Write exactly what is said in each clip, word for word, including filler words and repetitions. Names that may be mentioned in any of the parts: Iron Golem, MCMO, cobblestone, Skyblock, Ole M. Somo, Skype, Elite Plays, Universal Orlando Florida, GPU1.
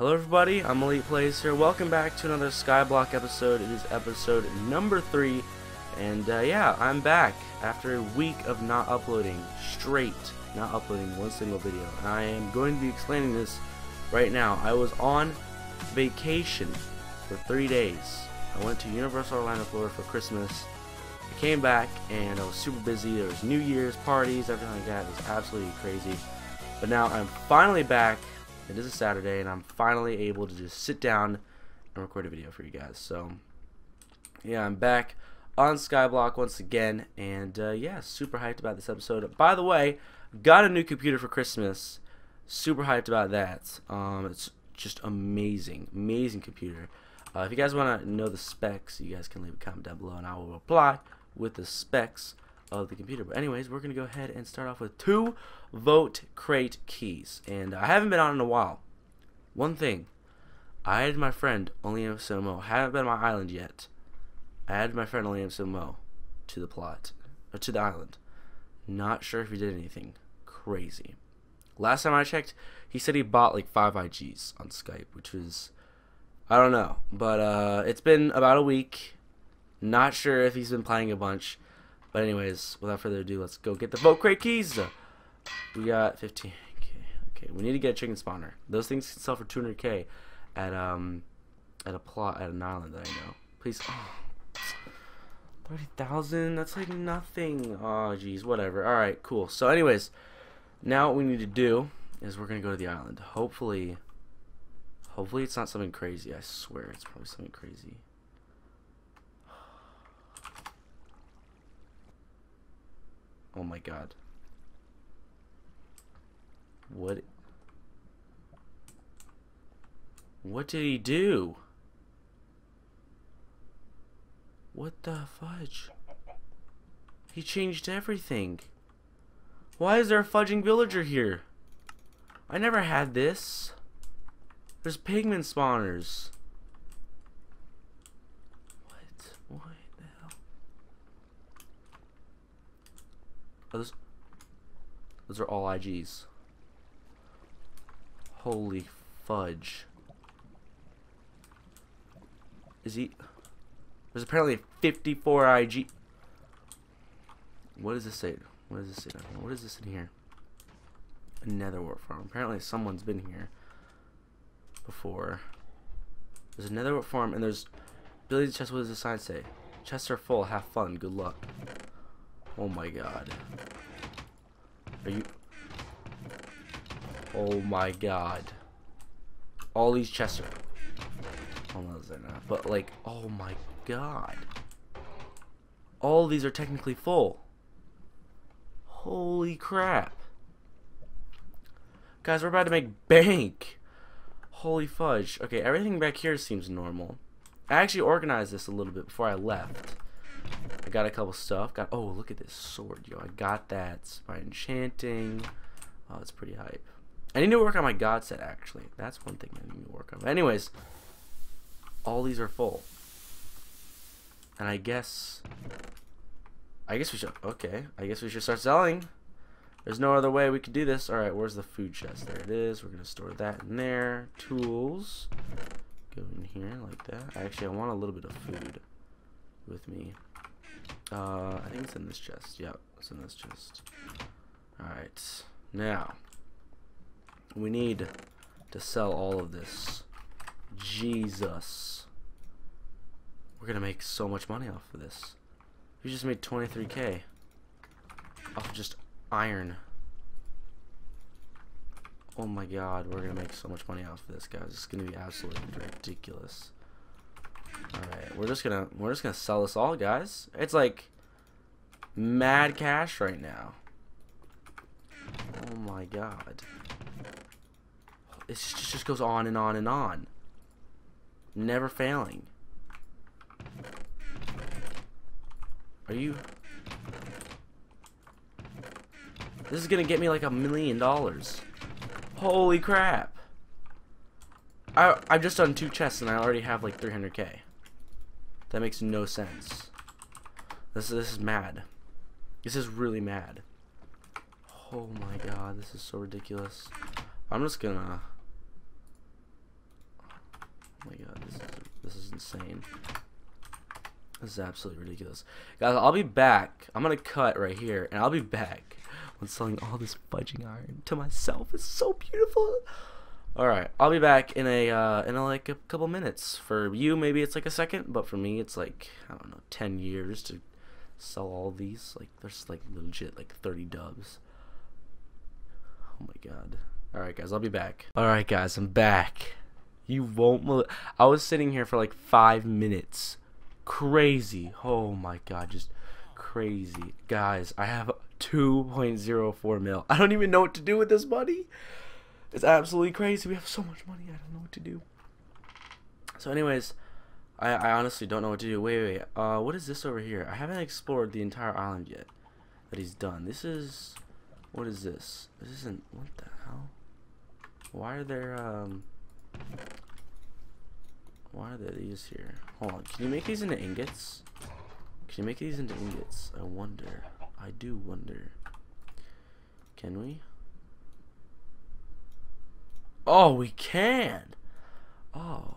Hello everybody, I'm Elite Plays here. Welcome back to another Skyblock episode. It is episode number three, and uh, yeah, I'm back after a week of not uploading, straight not uploading one single video. And I am going to be explaining this right now. I was on vacation for three days. I went to Universal Orlando Florida for Christmas. I came back and I was super busy. There was New Year's parties, everything like that. It was absolutely crazy. But now I'm finally back. It is a Saturday, and I'm finally able to just sit down and record a video for you guys. So, yeah, I'm back on Skyblock once again, and uh, yeah, super hyped about this episode. By the way, got a new computer for Christmas. Super hyped about that. Um, it's just amazing, amazing computer. Uh, if you guys want to know the specs, you guys can leave a comment down below, and I will reply with the specs of the computer. But anyways, we're gonna go ahead and start off with two vote crate keys, and I haven't been on in a while. One thing, I added my friend Ole M. Somo. Haven't been on my island yet. I added my friend Ole M. Somo to the plot, or to the island. Not sure if he did anything crazy. Last time I checked, he said he bought like five I Gs on Skype, which was, I don't know, but uh, it's been about a week. Not sure if he's been playing a bunch. But anyways, without further ado, let's go get the vote crate keys. We got fifteen K. Okay, we need to get a chicken spawner. Those things can sell for two hundred K at um at a plot at an island that I know. Please, oh, thirty thousand. That's like nothing. Oh, jeez, whatever. All right, cool. So, anyways, now what we need to do is we're gonna go to the island. Hopefully, hopefully it's not something crazy. I swear, it's probably something crazy. Oh my god. What? What did he do? What the fudge? He changed everything. Why is there a fudging villager here? I never had this. There's pigman spawners. What? What? Oh, those, those are all I Gs. Holy fudge. Is he... There's apparently fifty-four I G... What does this say? What does this say? What is this in here? Another warp farm. Apparently someone's been here before. There's another warp farm, and there's... Billy's chest, what does the sign say? Chests are full. Have fun. Good luck. Oh my god. Are you... Oh my god. All these chests are... Oh, no, those are not. But like, oh my god. All these are technically full. Holy crap. Guys, we're about to make bank. Holy fudge. Okay, everything back here seems normal. I actually organized this a little bit before I left. I got a couple stuff. Got oh, look at this sword, yo! I got that by enchanting. Oh, that's pretty hype. I need to work on my god set actually. That's one thing I need to work on. But anyways, all these are full, and I guess, I guess we should. Okay, I guess we should start selling. There's no other way we could do this. All right, where's the food chest? There it is. We're gonna store that in there. Tools. Go in here like that. Actually, I want a little bit of food with me. Uh, I think it's in this chest. Yep, it's in this chest. Alright. Now, we need to sell all of this. Jesus. We're gonna make so much money off of this. We just made twenty-three K. Off of just iron. Oh my god, we're gonna make so much money off of this, guys. It's gonna be absolutely ridiculous. Alright, we're just gonna we're just gonna sell this all, guys. It's like mad cash right now. Oh my god. It just, just goes on and on and on. Never failing. Are you... This is gonna get me like a million dollars. Holy crap. I, I've just done two chests and I already have like three hundred K. That makes no sense. This, this is mad. This is really mad. Oh my god, this is so ridiculous. I'm just gonna... insane. This is absolutely ridiculous. Guys, I'll be back. I'm going to cut right here, and I'll be back when selling all this fudging iron to myself. It's so beautiful. All right, I'll be back in a uh, in a, like a couple minutes. For you, maybe it's like a second, but for me, it's like, I don't know, ten years to sell all these. Like, there's like legit like thirty dubs. Oh my god. All right, guys, I'll be back. All right, guys, I'm back. You won't believe. I was sitting here for like five minutes. Crazy. Oh my god, just crazy, guys. I have two point zero four mil. I don't even know what to do with this money. It's absolutely crazy. We have so much money. I don't know what to do. So anyways, I, I honestly don't know what to do. Wait, wait, wait. Uh, what is this over here? I haven't explored the entire island yet that he's done. This is... What is this? This isn't... What the hell? Why are there, um... Why are there these here? Hold on. Can you make these into ingots? Can you make these into ingots? I wonder. I do wonder. Can we? Oh, we can! Oh,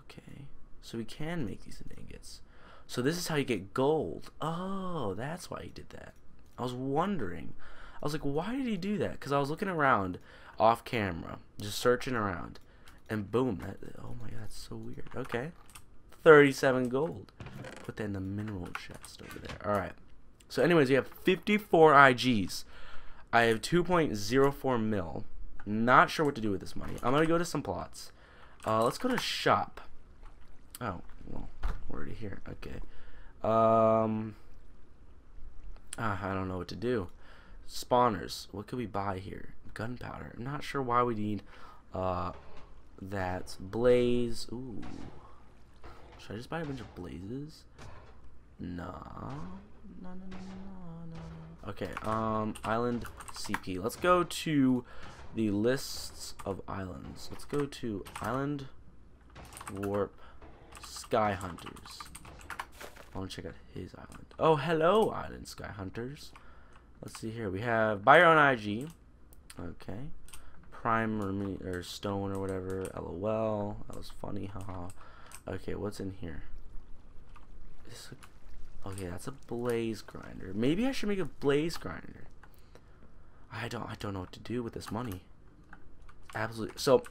okay. So we can make these into ingots. So this is how you get gold. Oh, that's why he did that. I was wondering. I was like, why did he do that? Because I was looking around off camera, just searching around, and boom, that, oh my god, that's so weird. Okay, thirty-seven gold. Put that in the mineral chest over there. Alright, so anyways, we have fifty-four I Gs. I have two point zero four mil. Not sure what to do with this money. I'm gonna go to some plots. Uh, let's go to shop. Oh, well, we're already here. Okay. Um, uh, I don't know what to do. Spawners. What could we buy here? Gunpowder. I'm not sure why we need uh, that. Blaze. Ooh. Should I just buy a bunch of blazes? No. No, no, no, no, no. Okay. Um, island C P. Let's go to the lists of islands. Let's go to Island Warp Sky Hunters. I want to check out his island. Oh, hello, Island Sky Hunters. Let's see here. We have buy your own I G. Okay. Prime or, or stone or whatever. LOL. That was funny. Haha. Okay, what's in here? This, okay, that's a blaze grinder. Maybe I should make a blaze grinder. I don't I don't know what to do with this money. Absolutely. So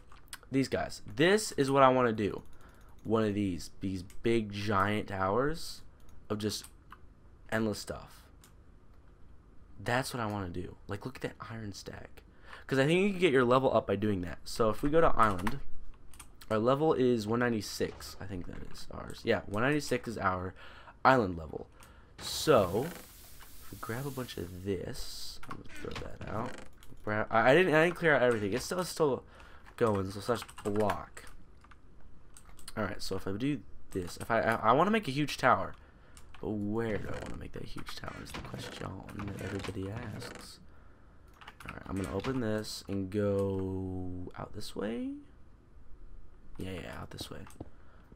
these guys, this is what I want to do. One of these these big giant towers of just endless stuff. That's what I want to do. Like, look at that iron stack. Because I think you can get your level up by doing that. So if we go to island, our level is one ninety-six. I think that is ours. Yeah, one ninety-six is our island level. So if we grab a bunch of this. Throw that out. I didn't. I didn't clear out everything. It's still it's still going. So slash block. All right. So if I do this, if I I, I want to make a huge tower, but where do I want to make that huge tower is the question that everybody asks. All right. I'm gonna open this and go out this way. Yeah, yeah, out this way.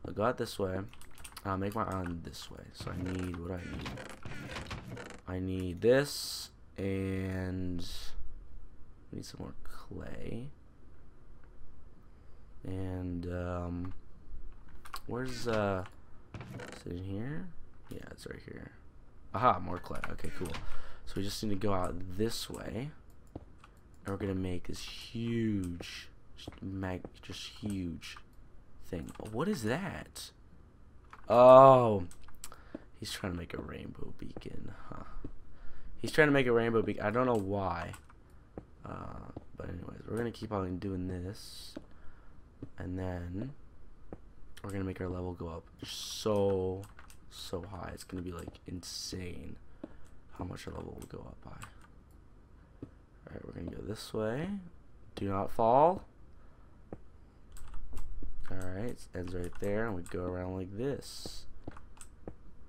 I'll go out this way. I'll make my island this way. So I need what I need. I need this. And we need some more clay. And um, where's uh, is it in here? Yeah, it's right here. Aha, more clay. Okay, cool. So we just need to go out this way, and we're gonna make this huge, just mag, just huge thing. What is that? Oh, he's trying to make a rainbow beacon, huh? He's trying to make a rainbow beacon. I don't know why. Uh, but anyways, we're going to keep on doing this. And then we're going to make our level go up so, so high. It's going to be like insane how much our level will go up by. Alright, we're going to go this way. Do not fall. Alright, it ends right there. And we go around like this.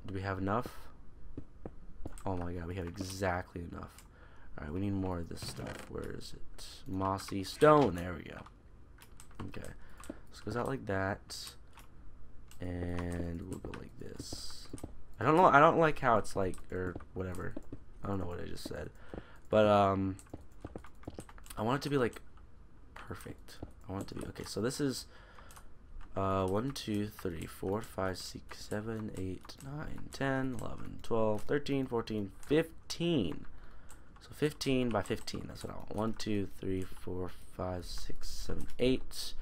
Do we have enough? Oh my god, we have exactly enough. Alright, we need more of this stuff. Where is it? Mossy stone. There we go. Okay. This goes out like that. And we'll go like this. I don't know. I don't like how it's like, or whatever. I don't know what I just said. But, um, I want it to be like perfect. I want it to be. Okay, so this is Uh, one, two, three, four, five, six, seven, eight, nine, ten, eleven, twelve, thirteen, fourteen, fifteen. So fifteen by fifteen, that's what I want. one, two, three, four, five, six, seven, eight.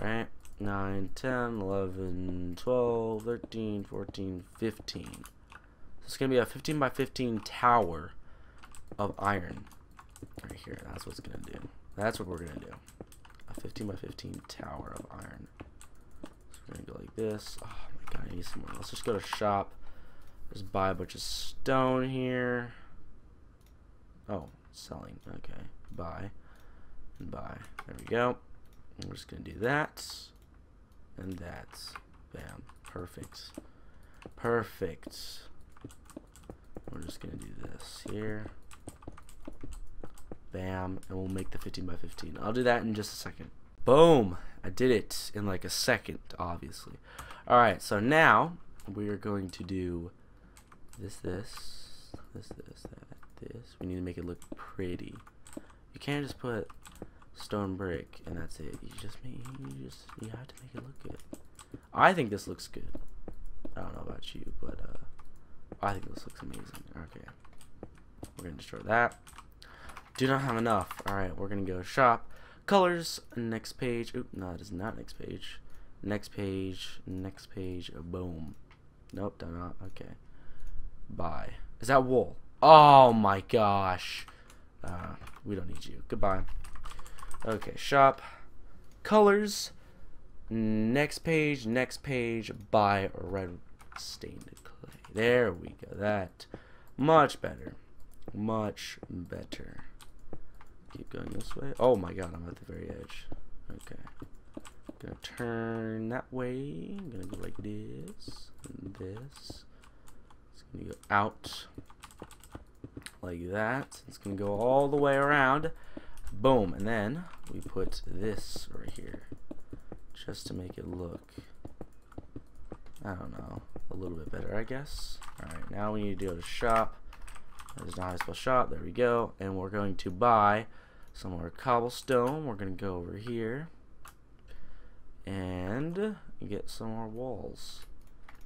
Alright, nine, ten, eleven, twelve, thirteen, fourteen, fifteen. So it's going to be a fifteen by fifteen tower of iron. Right here, that's what it's going to do. That's what we're going to do. A fifteen by fifteen tower of iron. So we're going to go like this. Oh my god, I need some more. Let's just go to shop. Just buy a bunch of stone here. Oh, selling. Okay, buy and buy. There we go. And we're just gonna do that and that. Bam. Perfect. Perfect. We're just gonna do this here. Bam, and we'll make the fifteen by fifteen. I'll do that in just a second. Boom! I did it in like a second, obviously. All right, so now we are going to do this, this, this, this, that. This. We need to make it look pretty. You can't just put stone brick and that's it. You just make, you just you have to make it look good. I think this looks good. I don't know about you, but uh, I think this looks amazing. Okay, we're gonna destroy that. Do not have enough. All right, we're gonna go shop, colors, next page. Oop, no, it is not next page. Next page, next page. Boom. Nope, done not. Okay. Bye. Is that wool? Oh my gosh. Uh, we don't need you. Goodbye. Okay, shop. Colors. Next page, next page. Buy red stained clay. There we go. That. Much better. Much better. Keep going this way. Oh my god, I'm at the very edge. Okay. I'm gonna turn that way. I'm gonna go like this. And this. It's gonna go out. Like that. It's gonna go all the way around. Boom. And then we put this right here just to make it look, I don't know, a little bit better, I guess. Alright, now we need to go to shop. There's not a spell shop. There we go. And we're going to buy some more cobblestone. We're gonna go over here and get some more walls.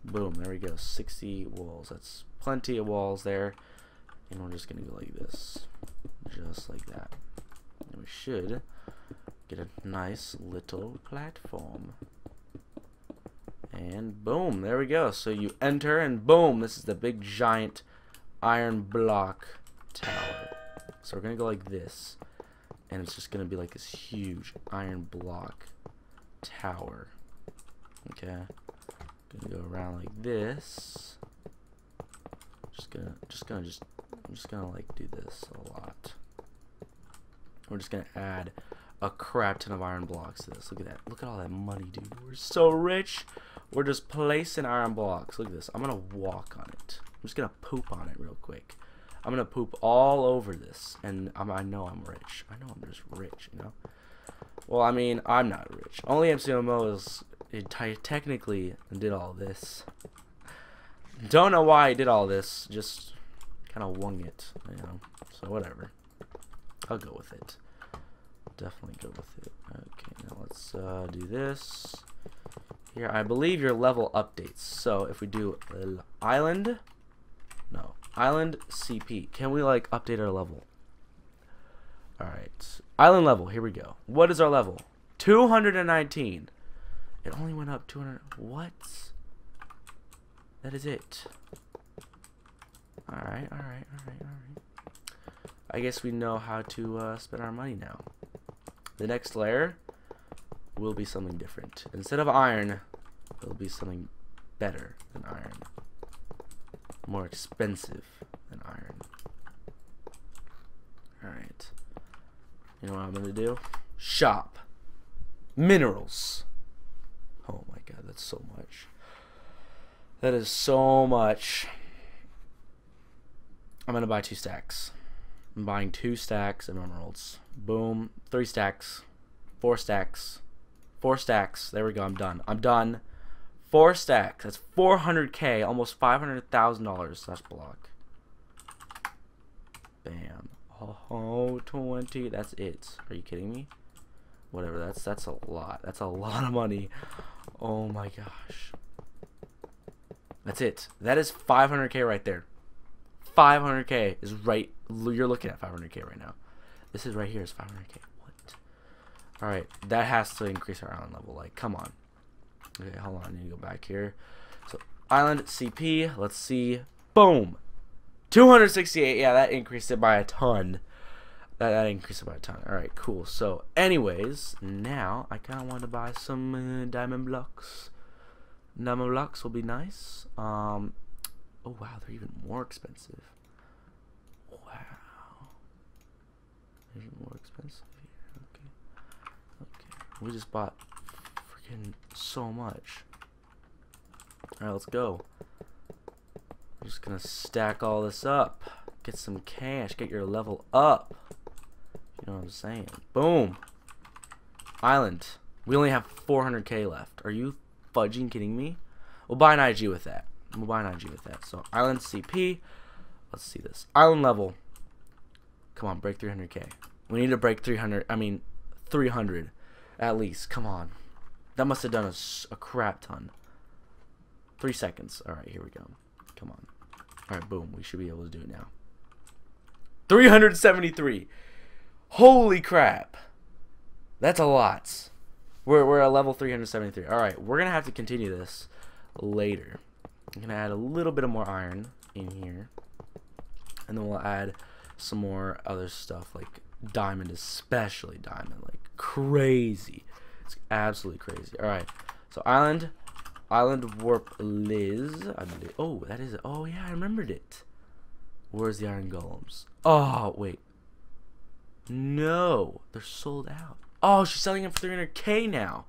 Boom. There we go. sixty walls. That's plenty of walls there. And we're just gonna go like this, just like that, and we should get a nice little platform, and boom, there we go. So you enter and boom, this is the big giant iron block tower. So we're gonna go like this, and it's just gonna be like this huge iron block tower. Okay, gonna go around like this. Just gonna just gonna just I'm just gonna like do this a lot. We're just gonna add a crap ton of iron blocks to this. Look at that. Look at all that money, dude. We're so rich. We're just placing iron blocks. Look at this. I'm gonna walk on it. I'm just gonna poop on it real quick. I'm gonna poop all over this, and I'm, I know I'm rich. I know I'm just rich, you know. Well, I mean, I'm not rich. Only M C M O is it t technically did all this. Don't know why I did all this. Just kind of wung it, you know, so whatever, I'll go with it, definitely go with it. Okay, now let's uh, do this here. I believe your level updates, so if we do island, no, island C P, can we like update our level? Alright, island level, here we go. What is our level? two hundred nineteen. It only went up two hundred, what? That is it. Alright, alright, alright, alright. I guess we know how to uh, spend our money now. The next layer will be something different. Instead of iron, it'll be something better than iron. More expensive than iron. Alright. You know what I'm gonna do? Shop. Minerals. Oh my god, that's so much. That is so much. I'm gonna buy two stacks. I'm buying two stacks of emeralds. Boom. Three stacks. Four stacks. Four stacks. There we go. I'm done. I'm done. Four stacks. That's four hundred K. Almost five hundred thousand dollars. That's block. Bam. Oh, twenty. That's it. Are you kidding me? Whatever. That's that's a lot. That's a lot of money. Oh my gosh. That's it. That is five hundred K right there. five hundred K is right. You're looking at five hundred K right now. This is right here is five hundred K. What? All right. That has to increase our island level. Like, come on. Okay, hold on. I need to go back here. So, island C P. Let's see. Boom. two hundred sixty-eight. Yeah, that increased it by a ton. That, that increased it by a ton. All right, cool. So, anyways, now I kind of want to buy some uh, diamond blocks. Diamond blocks will be nice. Um, oh, wow. They're even more expensive. Wow. They're even more expensive here. Okay. Okay. We just bought freaking so much. All right, let's go. I'm just going to stack all this up. Get some cash. Get your level up. You know what I'm saying? Boom. Island. We only have four hundred K left. Are you fudging kidding me? We'll buy an I G with that. We'll buy an I G with that. So, island C P. Let's see this. Island level. Come on, break three hundred K. We need to break three hundred. I mean, three hundred at least. Come on. That must have done us a, a crap ton. Three seconds. All right, here we go. Come on. All right, boom. We should be able to do it now. three hundred seventy-three. Holy crap. That's a lot. We're, we're at level three hundred seventy-three. All right, we're going to have to continue this later. I'm going to add a little bit of more iron in here. And then we'll add some more other stuff, like diamond, especially diamond. Like, crazy. It's absolutely crazy. All right, so island, island warp Liz. I believe, oh, that is it. Oh, yeah, I remembered it. Where's the iron golems? Oh, wait. No, they're sold out. Oh, she's selling them for three hundred K now.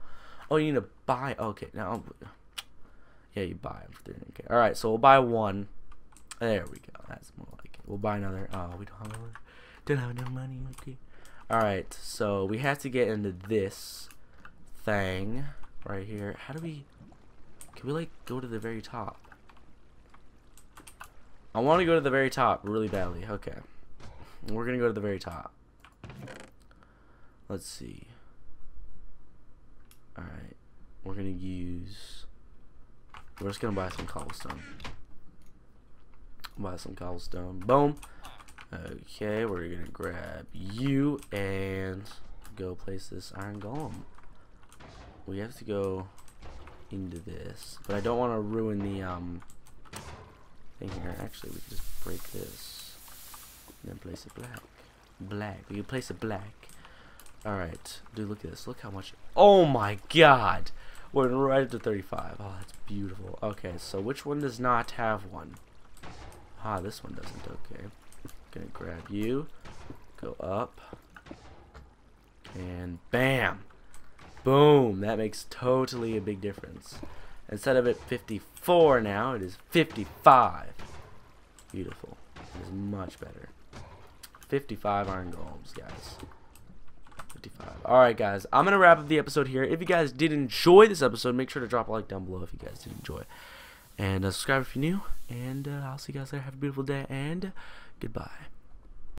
Oh, you need to buy. Okay, now. Yeah, you buy them for three hundred K. All right, so we'll buy one. There we go. That's more like it. We'll buy another. Oh, we don't have, don't have enough money. Okay. All right, so we have to get into this thing right here. How do we? Can we like go to the very top? I want to go to the very top really badly. Okay, we're gonna go to the very top. Let's see. Alright. We're going to use... We're just going to buy some cobblestone. Buy some cobblestone. Boom. Okay. We're going to grab you and go place this iron golem. We have to go into this. But I don't want to ruin the um thing here. Actually, we can just break this. And then place it black. Black. We can place it black. Alright, dude, look at this. Look how much... Oh my god! We're right up to thirty-five. Oh, that's beautiful. Okay, so which one does not have one? Ah, this one doesn't. Okay. Gonna grab you. Go up. And bam! Boom! That makes totally a big difference. Instead of it fifty-four now, it is fifty-five. Beautiful. It is much better. fifty-five iron golems, guys. Alright guys, I'm going to wrap up the episode here. If you guys did enjoy this episode, make sure to drop a like down below if you guys did enjoy. And uh, subscribe if you're new. And uh, I'll see you guys later. Have a beautiful day and goodbye.